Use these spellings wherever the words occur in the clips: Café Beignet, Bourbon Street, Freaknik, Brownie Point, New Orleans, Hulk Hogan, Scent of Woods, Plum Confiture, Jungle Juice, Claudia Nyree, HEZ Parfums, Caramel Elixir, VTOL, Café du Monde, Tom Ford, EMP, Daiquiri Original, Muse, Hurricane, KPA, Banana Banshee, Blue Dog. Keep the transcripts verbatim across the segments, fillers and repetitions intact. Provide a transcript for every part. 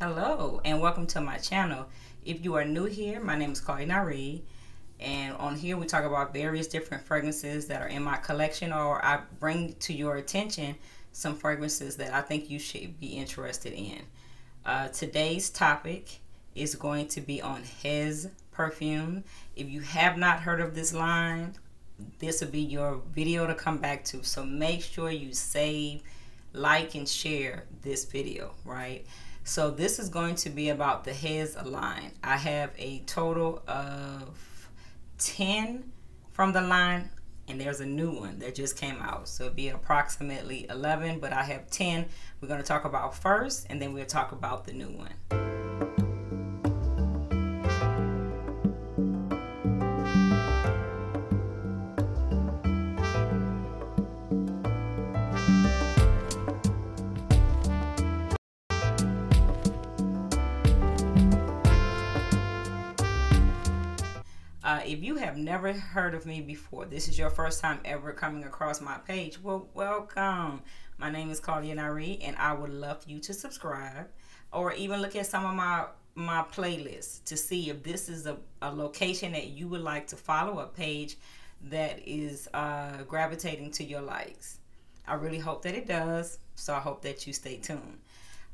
Hello and welcome to my channel. If you are new here, my name is Claudia Nyree, and on here we talk about various different fragrances that are in my collection, or I bring to your attention some fragrances that I think you should be interested in. Uh, today's topic is going to be on H E Z perfume. If you have not heard of this line, this will be your video to come back to, so make sure you save, like, and share this video, right? So this is going to be about the H E Z line. I have a total of ten from the line, and there's a new one that just came out. So it'd be approximately eleven, but I have ten we're going to talk about first, and then we'll talk about the new one. Uh, if you have never heard of me before, this is your first time ever coming across my page, well, welcome. My name is Claudia Nyree, and I would love for you to subscribe or even look at some of my, my playlists to see if this is a, a location that you would like to follow, a page that is uh, gravitating to your likes. I really hope that it does, so I hope that you stay tuned.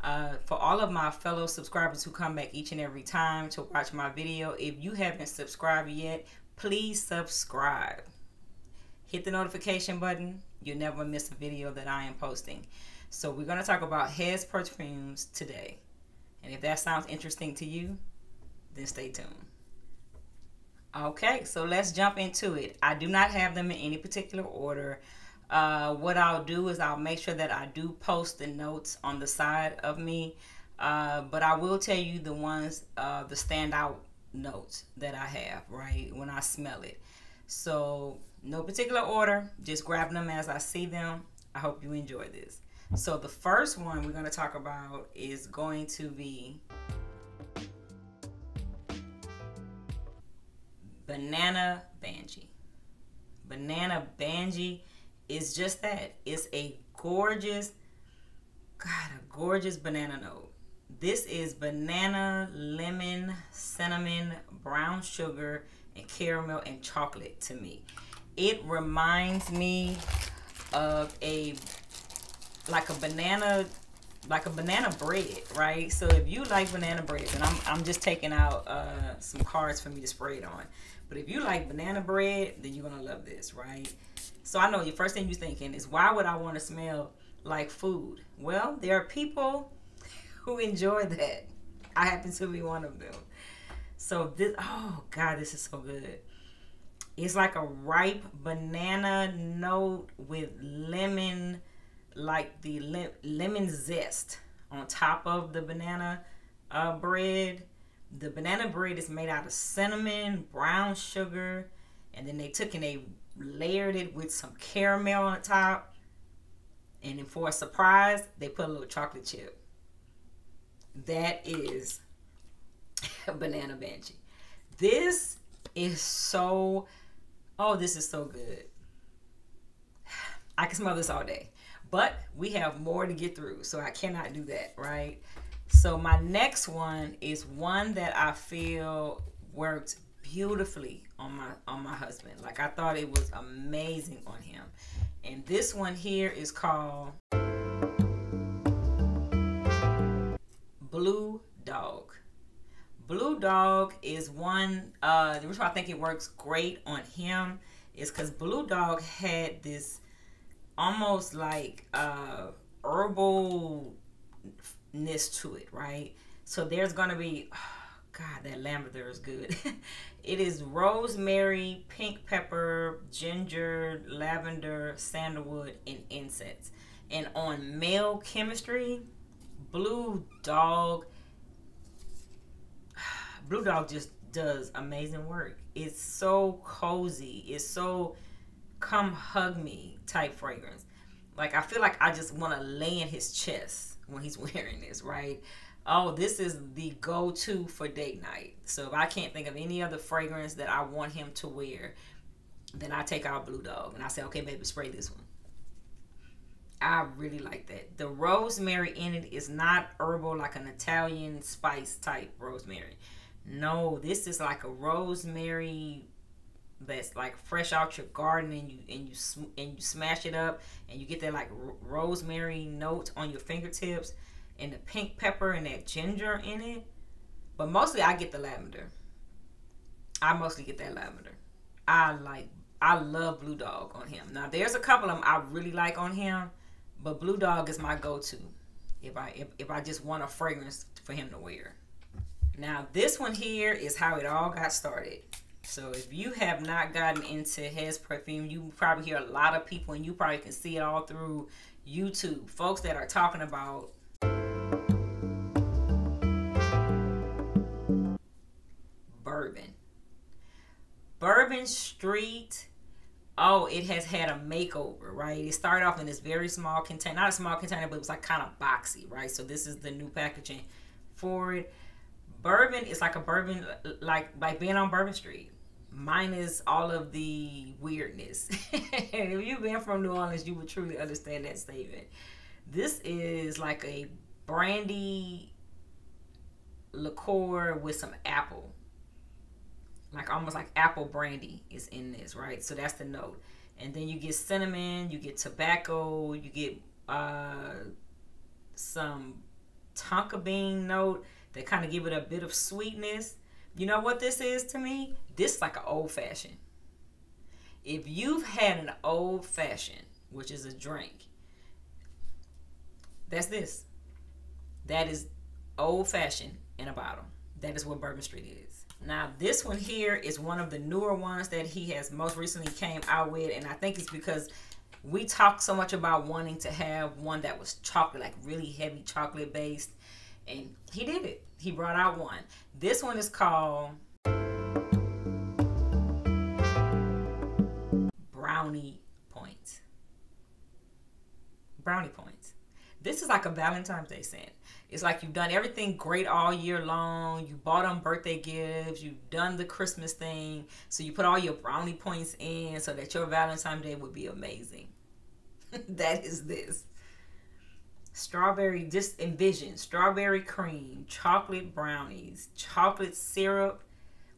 Uh, for all of my fellow subscribers who come back each and every time to watch my video, if you haven't subscribed yet, please subscribe. Hit the notification button. You'll never miss a video that I am posting. So we're going to talk about H E Z perfumes today. And if that sounds interesting to you, then stay tuned. Okay, so let's jump into it. I do not have them in any particular order. Uh, what I'll do is I'll make sure that I do post the notes on the side of me, uh, but I will tell you the ones, uh, the standout notes that I have, right, when I smell it. So no particular order, just grab them as I see them. I hope you enjoy this. So the first one we're going to talk about is going to be Banana Banshee. Banana Banshee. It's just that. It's a gorgeous, God, a gorgeous banana note. This is banana, lemon, cinnamon, brown sugar, and caramel and chocolate to me. It reminds me of a, like a banana, like a banana bread, right? So if you like banana bread, and I'm, I'm just taking out uh, some cards for me to spray it on. But if you like banana bread, then you're going to love this, right? So I know your first thing you're thinking is, why would I want to smell like food? Well, there are people who enjoy that. I happen to be one of them. So this, oh God, this is so good. It's like a ripe banana note with lemon, like the le lemon zest on top of the banana uh, bread. The banana bread is made out of cinnamon, brown sugar, and then they took in a layered it with some caramel on the top, and then for a surprise they put a little chocolate chip. That is Banana Banshee. This is so, oh, this is so good. I can smell this all day, but we have more to get through, so I cannot do that, right? So my next one is one that I feel worked beautifully on my on my husband. Like, I thought it was amazing on him, and this one here is called Blue Dog. Blue Dog is one, uh the reason why I think it works great on him is because Blue Dog had this almost like uh herbalness to it, right? So there's gonna be, God, that lavender is good. It is rosemary, pink pepper, ginger, lavender, sandalwood, and incense. And on male chemistry, Blue Dog, Blue Dog just does amazing work. It's so cozy. It's so come hug me type fragrance. Like, I feel like I just want to lay in his chest when he's wearing this, right? Oh, this is the go-to for date night. So if I can't think of any other fragrance that I want him to wear, then I take out Blue Dog and I say, okay, baby, spray this one. I really like that. The rosemary in it is not herbal, like an Italian spice type rosemary. No, this is like a rosemary that's like fresh out your garden, and you and you sm and you smash it up, and you get that like r rosemary note on your fingertips, and the pink pepper and that ginger in it. But mostly, I get the lavender. I mostly get that lavender. I like, I love Blue Dog on him. Now, there's a couple of them I really like on him, but Blue Dog is my go-to if I if, if I just want a fragrance for him to wear. Now, this one here is how it all got started. So if you have not gotten into H E Z perfume, you probably hear a lot of people, and you probably can see it all through YouTube. Folks that are talking about bourbon. Bourbon Street, oh, it has had a makeover, right? It started off in this very small container, not a small container, but it was like kind of boxy, right? So this is the new packaging for it. Bourbon is like a bourbon, like like being on Bourbon Street, minus all of the weirdness. If you've been from New Orleans, you would truly understand that statement. This is like a brandy liqueur with some apple. Like almost like apple brandy is in this, right? So that's the note. And then you get cinnamon, you get tobacco, you get uh, some tonka bean note that kind of give it a bit of sweetness. You know what this is to me? This is like an old fashioned. If you've had an old fashioned, which is a drink, that's this. That is old fashioned in a bottle. That is what Bourbon Street is. Now, this one here is one of the newer ones that he has most recently came out with, and I think it's because we talked so much about wanting to have one that was chocolate, like really heavy chocolate based, and he did it. He brought out one. This one is called Brownie Point. Brownie Point. This is like a Valentine's Day scent. It's like you've done everything great all year long. You bought them birthday gifts. You've done the Christmas thing. So you put all your brownie points in so that your Valentine's Day would be amazing. That is this. Strawberry, just envision. Strawberry cream, chocolate brownies, chocolate syrup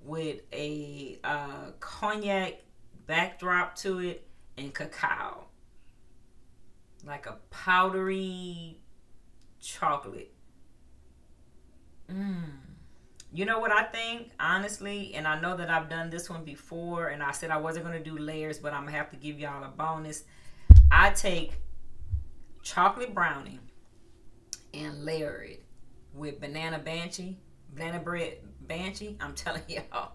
with a uh, cognac backdrop to it, and cacao. Like a powdery chocolate. Mm. You know what I think, honestly, and I know that I've done this one before, and I said I wasn't going to do layers, but I'm going to have to give y'all a bonus. I take chocolate brownie and layer it with banana banshee, banana bread banshee. I'm telling y'all,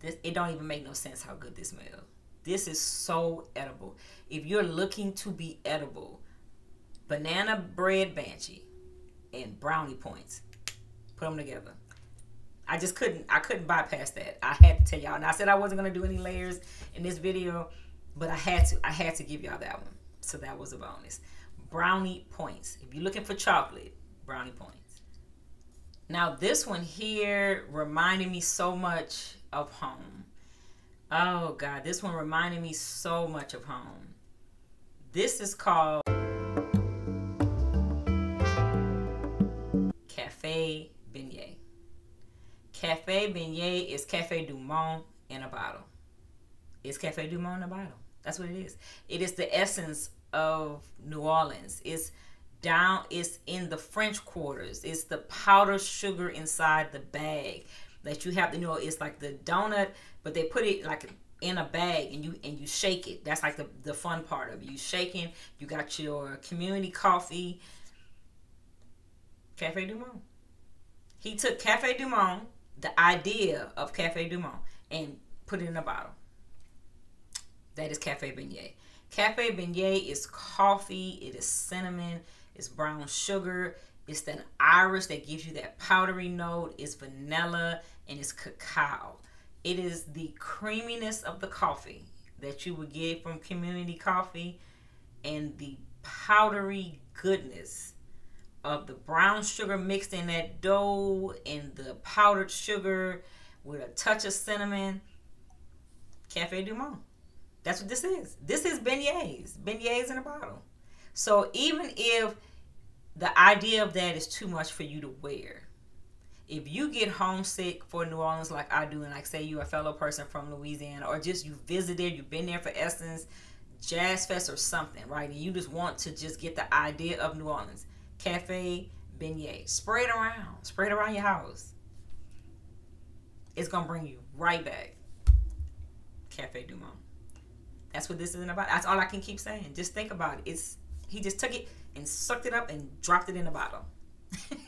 this, it don't even make no sense how good this smells. This is so edible. If you're looking to be edible, banana bread banshee and brownie points, put them together. I just couldn't, I couldn't bypass that. I had to tell y'all, and I said I wasn't going to do any layers in this video, but I had to, I had to give y'all that one. So that was a bonus. Brownie points. If you're looking for chocolate, brownie points. Now this one here reminded me so much of home. Oh God, this one reminded me so much of home. This is called Café Beignet. Café Beignet is Café du Monde in a bottle. It's Café du Monde in a bottle. That's what it is. It is the essence of New Orleans. It's down, it's in the French quarters. It's the powdered sugar inside the bag that you have to, you know, it's like the donut, but they put it like in a bag, and you and you shake it. That's like the, the fun part of it. You shaking, you got your community coffee. Café du Monde. He took Café du Monde, the idea of Café du Monde, and put it in a bottle. That is Café Beignet. Café Beignet is coffee, it is cinnamon, it's brown sugar, it's that iris that gives you that powdery note. It's vanilla and it's cacao. It is the creaminess of the coffee that you would get from community coffee, and the powdery goodness of the brown sugar mixed in that dough and the powdered sugar with a touch of cinnamon. Café du Monde. That's what this is. This is beignets, beignets in a bottle. So even if the idea of that is too much for you to wear, if you get homesick for New Orleans like I do, and like say you're a fellow person from Louisiana, or just you visited, you've been there for Essence, Jazz Fest or something, right? And you just want to just get the idea of New Orleans. Cafe Beignet. Spray it around. Spray it around your house. It's going to bring you right back. Café du Monde. That's what this is about. That's all I can keep saying. Just think about it. It's, he just took it and sucked it up and dropped it in the bottle.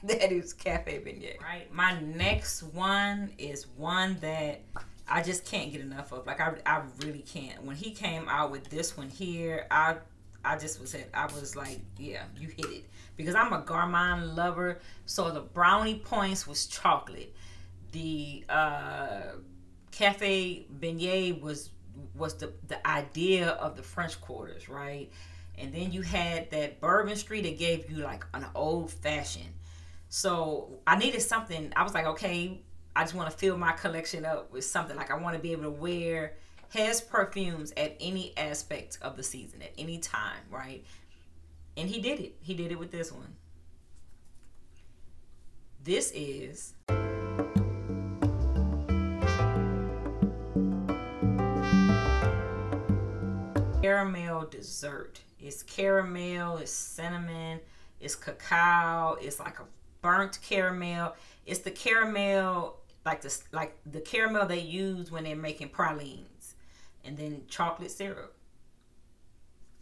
That is Café Beignet. Right. My next one is one that I just can't get enough of. Like I, I really can't. When he came out with this one here, I, I just was at, I was like, yeah, you hit it. Because I'm a gourmand lover. So the brownie points was chocolate. The uh, Café Beignet was was the the idea of the French quarters, right? And then you had that Bourbon Street that gave you like an old fashioned. So I needed something. I was like, okay, I just want to fill my collection up with something. Like I want to be able to wear H E Z perfumes at any aspect of the season, at any time, right? And he did it. He did it with this one. This is caramel dessert. It's caramel, it's cinnamon, it's cacao, it's like a burnt caramel. It's the caramel, like the, like the caramel they use when they're making pralines. And then chocolate syrup.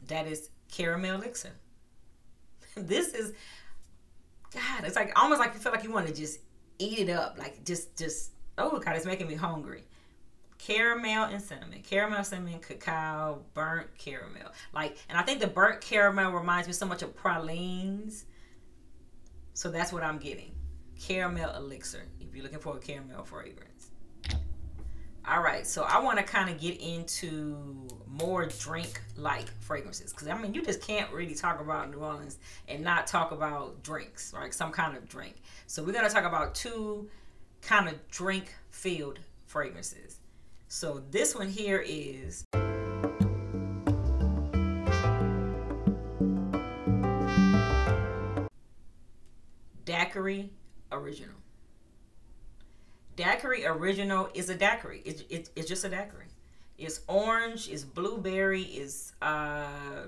That is Caramel Elixir. This is, God, it's like almost like you feel like you want to just eat it up. Like just, just, oh God, it's making me hungry. Caramel and cinnamon. Caramel, cinnamon, cacao, burnt caramel. Like, and I think the burnt caramel reminds me so much of pralines. So that's what I'm getting. Caramel Elixir, if you're looking for a caramel fragrance. All right, so I want to kind of get into more drink-like fragrances. Because, I mean, you just can't really talk about New Orleans and not talk about drinks, right? Some kind of drink. So we're going to talk about two kind of drink-filled fragrances. So this one here is Daiquiri Original. Daiquiri Original is a daiquiri. It, it, it's just a daiquiri. It's orange, it's blueberry, it's uh,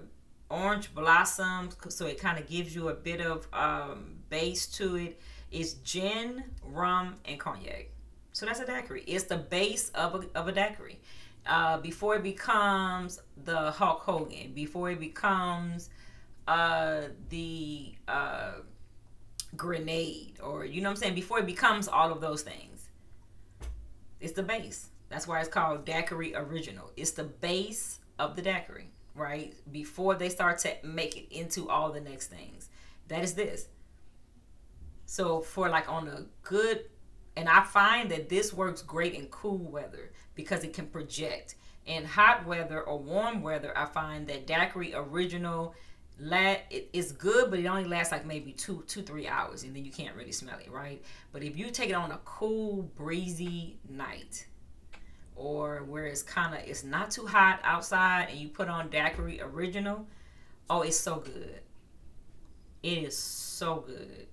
orange blossom, so it kind of gives you a bit of um, base to it. It's gin, rum, and cognac. So that's a daiquiri. It's the base of a, of a daiquiri. Uh, before it becomes the Hulk Hogan, before it becomes uh, the uh, grenade, or you know what I'm saying, before it becomes all of those things. It's the base. That's why it's called Daiquiri Original. It's the base of the daiquiri, right? Before they start to make it into all the next things. That is this. So for like on a good, and I find that this works great in cool weather because it can project. In hot weather or warm weather, I find that Daiquiri Original, it's good, but it only lasts like maybe two, two, three hours, and then you can't really smell it, right? But if you take it on a cool, breezy night, or where it's kind of, it's not too hot outside, and you put on Daiquiri Original, oh, it's so good. It is so good.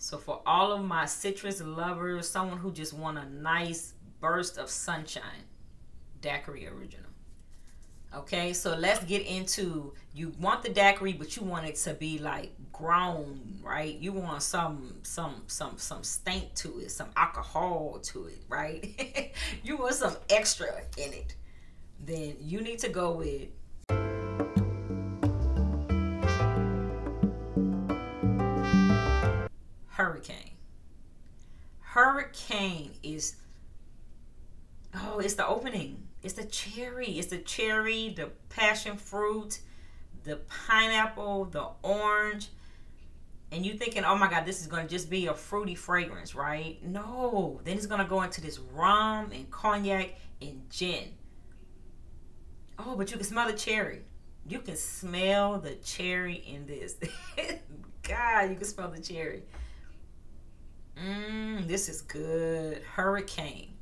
So for all of my citrus lovers, someone who just want a nice burst of sunshine, Daiquiri Original. Okay, so let's get into, you want the daiquiri, but you want it to be like grown, right? You want some some some some stink to it, some alcohol to it, right? You want some extra in it. Then you need to go with Hurricane. Hurricane is, oh, it's the opening. It's the cherry. It's the cherry, the passion fruit, the pineapple, the orange. And you're thinking, oh my God, this is going to just be a fruity fragrance, right? No. Then it's going to go into this rum and cognac and gin. Oh, but you can smell the cherry. You can smell the cherry in this. God, you can smell the cherry. Mmm, this is good. Hurricane.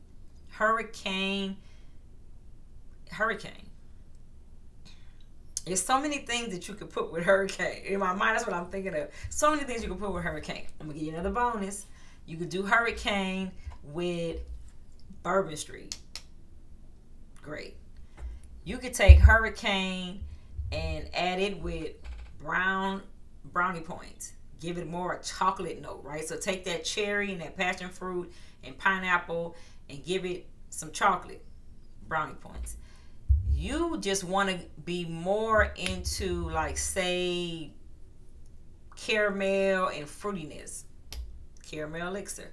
Hurricane Hurricane. There's so many things that you could put with Hurricane. In my mind, that's what I'm thinking of. So many things you could put with Hurricane. I'm gonna give you another bonus. You could do Hurricane with Bourbon Street. Great. You could take Hurricane and add it with brown brownie points. Give it more a chocolate note, right? So take that cherry and that passion fruit and pineapple and give it some chocolate brownie points. You just want to be more into, like, say, caramel and fruitiness. Caramel Elixir.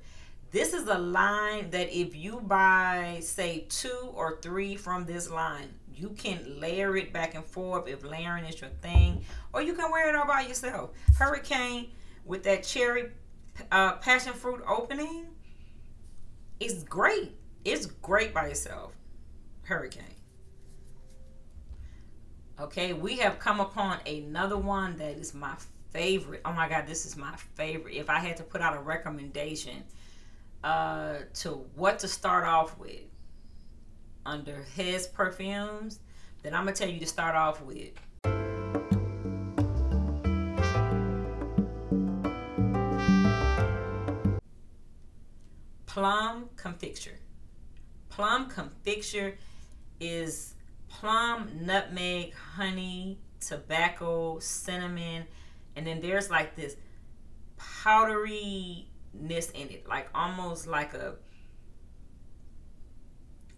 This is a line that if you buy, say, two or three from this line, you can layer it back and forth if layering is your thing, or you can wear it all by yourself. Hurricane with that cherry uh, passion fruit opening is great. It's great by yourself. Hurricane. Okay, we have come upon another one that is my favorite. Oh my God, this is my favorite. If I had to put out a recommendation uh, to what to start off with under H E Z Parfums, then I'm gonna tell you to start off with Plum Confiture. Plum Confiture is plum, nutmeg, honey, tobacco, cinnamon, and then there's like this powderiness in it, like almost like a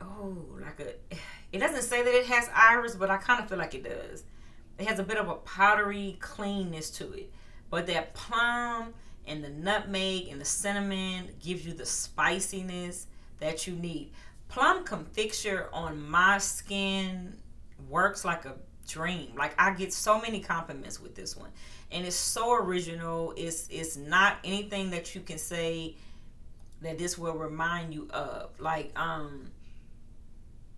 oh like a it doesn't say that it has iris, but I kind of feel like it does. It has a bit of a powdery cleanness to it, but that plum and the nutmeg and the cinnamon gives you the spiciness that you need. Plum Confiture on my skin works like a dream. Like, I get so many compliments with this one, and it's so original. It's it's not anything that you can say that this will remind you of. Like, um,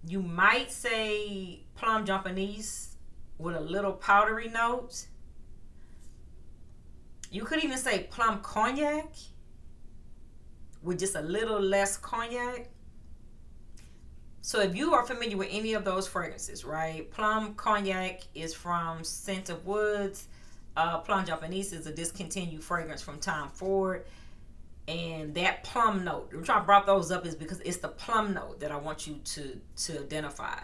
you might say Plum Japanese with a little powdery note. You could even say Plum Cognac with just a little less cognac. So if you are familiar with any of those fragrances, right? Plum Cognac is from Scent of Woods. Uh, Plum Japanese is a discontinued fragrance from Tom Ford. And that plum note, the reason I brought those up is because it's the plum note that I want you to, to identify.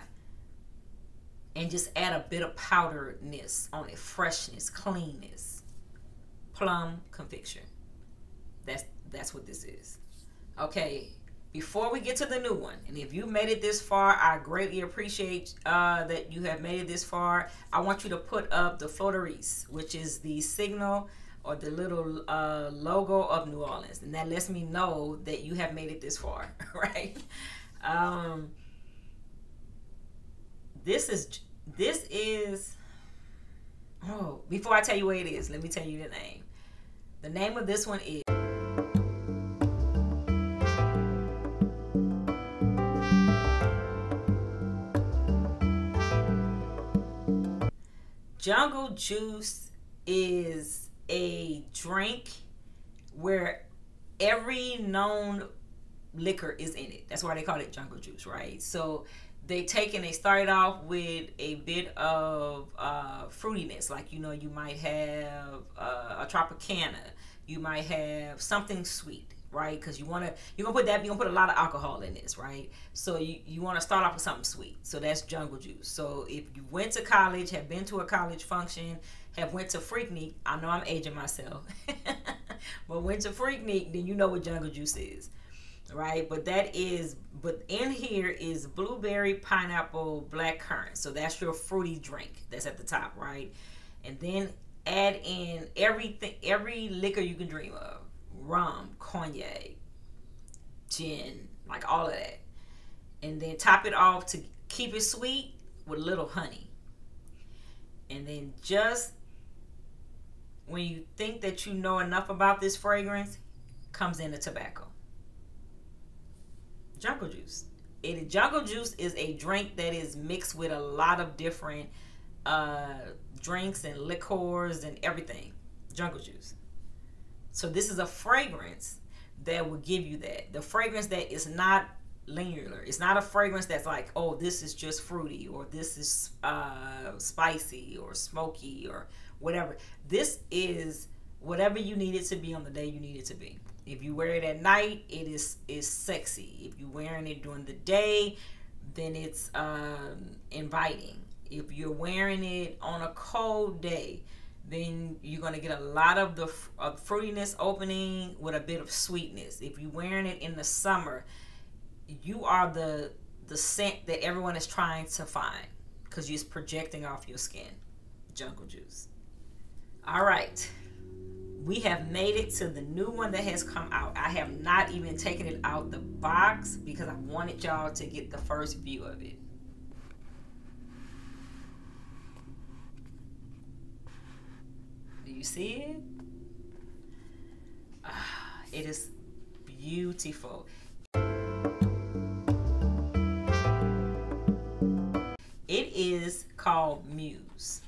And just add a bit of powderness on it, freshness, cleanness. Plum Confiture. That's, that's what this is. Okay. Before we get to the new one, and if you made it this far, I greatly appreciate uh, that you have made it this far. I want you to put up the Fleur de Lis, which is the signal or the little uh, logo of New Orleans. And that lets me know that you have made it this far, right? Um, this is, this is, oh, before I tell you what it is, let me tell you the name. The name of this one is Jungle Juice. Is a drink where every known liquor is in it. That's why they call it Jungle Juice, right? So they take and they start off with a bit of uh, fruitiness. Like, you know, you might have uh, a Tropicana. You might have something sweet, right? Because you want to, you're going to put that, you're going to put a lot of alcohol in this, right? So you, you want to start off with something sweet. So that's Jungle Juice. So if you went to college, have been to a college function, have went to Freaknik, I know I'm aging myself, but went to Freaknik, then you know what Jungle Juice is, right? But that is, but in here is blueberry, pineapple, blackcurrant. So that's your fruity drink that's at the top, right? And then add in everything, every liquor you can dream of. Rum, cognac, gin, like all of that. And then top it off to keep it sweet with a little honey. And then just when you think that you know enough about this fragrance, comes in the tobacco. Jungle Juice. It, Jungle Juice is a drink that is mixed with a lot of different uh, drinks and liqueurs and everything. Jungle Juice. So this is a fragrance that will give you that. The fragrance that is not linear. It's not a fragrance that's like, oh, this is just fruity, or this is uh, spicy or smoky or whatever. This is whatever you need it to be on the day you need it to be. If you wear it at night, it is is sexy. If you're wearing it during the day, then it's um, inviting. If you're wearing it on a cold day, then you're going to get a lot of the uh, fruitiness opening with a bit of sweetness. If you're wearing it in the summer, you are the the scent that everyone is trying to find, because you're projecting off your skin. Jungle Juice. All right. We have made it to the new one that has come out. I have not even taken it out the box because I wanted y'all to get the first view of it. Do you see it? Ah, it is beautiful. It is called Muse.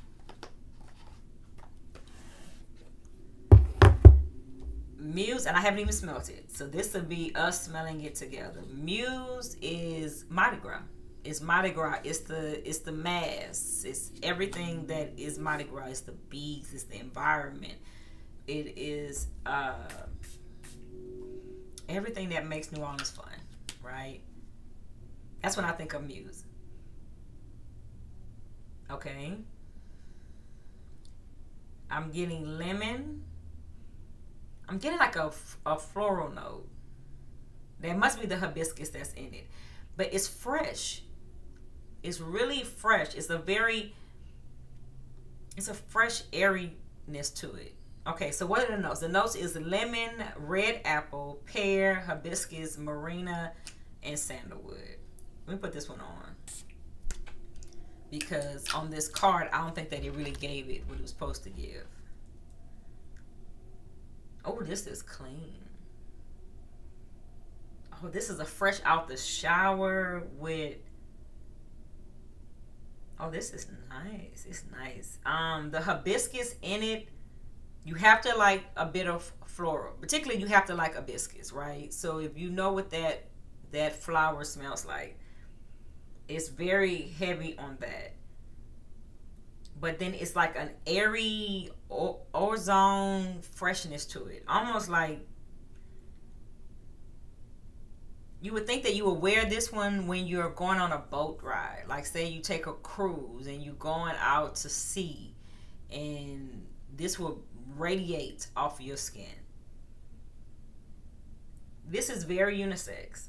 Muse, and I haven't even smelled it, so this will be us smelling it together. Muse is Mardi Gras. It's Mardi Gras. It's the it's the mass. It's everything that is Mardi Gras. It's the beads. It's the environment. It is uh, everything that makes New Orleans fun, right? That's when I think of Muse. Okay. I'm getting lemon. I'm getting like a, a floral note. That must be the hibiscus that's in it. But it's fresh. It's really fresh. It's a very, it's a fresh airiness to it. Okay, so what are the notes? The notes is lemon, red apple, pear, hibiscus, marina, and sandalwood. Let me put this one on. Because on this card, I don't think that it really gave it what it was supposed to give. Oh, this is clean. Oh, this is a fresh out the shower with. Oh, this is nice. It's nice. Um, the hibiscus in it, you have to like a bit of floral. Particularly, you have to like hibiscus, right? So if you know what that that flower smells like, it's very heavy on that. But then it's like an airy ozone freshness to it. Almost like you would think that you would wear this one when you're going on a boat ride. Like say you take a cruise and you're going out to sea, and this will radiate off your skin. This is very unisex.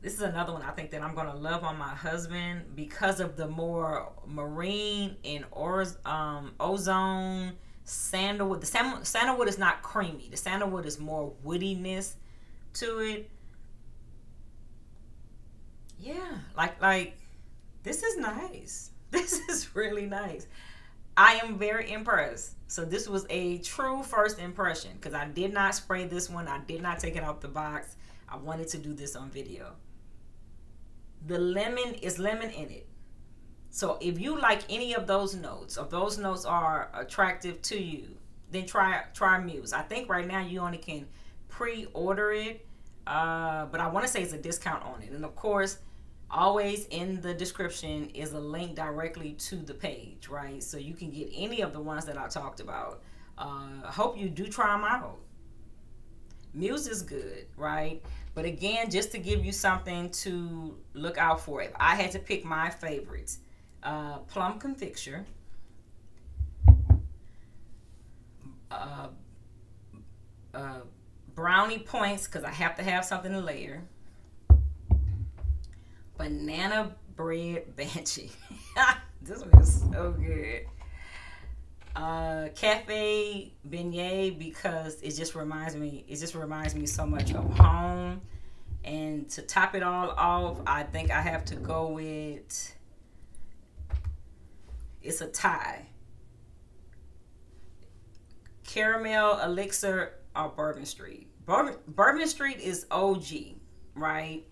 This is another one I think that I'm going to love on my husband because of the more marine and or, um, ozone sandalwood. The sand, sandalwood is not creamy. The sandalwood is more woodiness to it. Yeah, like, like this is nice. This is really nice. I am very impressed. So this was a true first impression because I did not spray this one. I did not take it out the box. I wanted to do this on video. The lemon is lemon in it. So if you like any of those notes, or those notes are attractive to you, then try try Muse. I think right now you only can pre-order it, uh, but I want to say it's a discount on it. And of course, always in the description is a link directly to the page, right? So you can get any of the ones that I talked about. Uh, I hope you do try them out. Muse is good, right? But again, just to give you something to look out for, if I had to pick my favorites, uh, Plum Confiture, uh, uh, Brownie Points, because I have to have something to layer, Banana Bread Banshee. This one is so good. Uh, Café Beignet, because it just reminds me, it just reminds me so much of home. And to top it all off, I think I have to go with, it's a tie, Caramel Elixir or Bourbon Street. Bourbon, Bourbon Street is O G, right?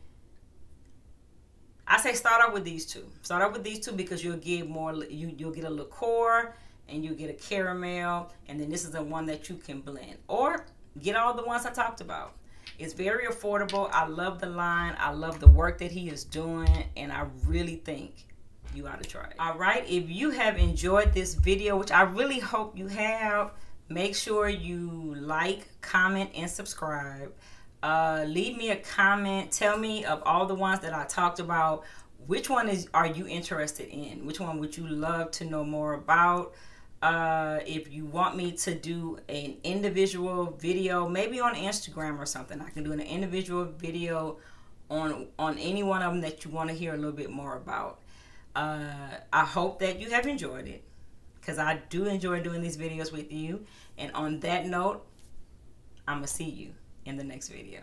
I say start off with these two. Start off with these two because you'll get more, you, you'll get a liqueur, and you get a caramel, and then this is the one that you can blend. Or get all the ones I talked about. It's very affordable. I love the line. I love the work that he is doing, and I really think you ought to try it. All right, if you have enjoyed this video, which I really hope you have, make sure you like, comment, and subscribe. Uh, leave me a comment. Tell me of all the ones that I talked about, which one is are you interested in? Which one would you love to know more about? Uh, if you want me to do an individual video, maybe on Instagram or something, I can do an individual video on, on any one of them that you want to hear a little bit more about. Uh, I hope that you have enjoyed it, because I do enjoy doing these videos with you. And on that note, I'm going to see you in the next video.